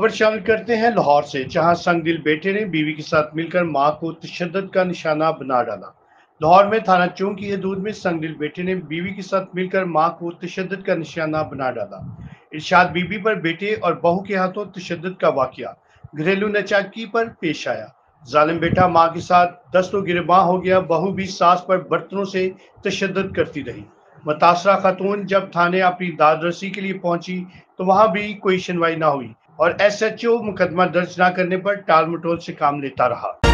खबर शामिल करते हैं लाहौर से, जहां संग दिल बेटे ने बीवी के साथ मिलकर मां को तशद्दद का निशाना बना डाला। लाहौर में थाना चौंक की हदूद में संग दिल बेटे ने बीवी के साथ मिलकर मां को तशद्दद का निशाना बना डाला। इरशाद बीबी पर बेटे और बहू के हाथों तशद्दद का वाकया घरेलू नचाकी पर पेश आया। जालिम बेटा मां के साथ दस्तों गिरबां हो गया, बहू भी सास पर बर्तनों से तशद्दद करती रही। मुतासरा खातून जब थाने अपनी दादरसी के लिए पहुंची तो वहां भी कोई सुनवाई ना हुई और SHO मुकदमा दर्ज ना करने पर टाल मटोल से काम लेता रहा।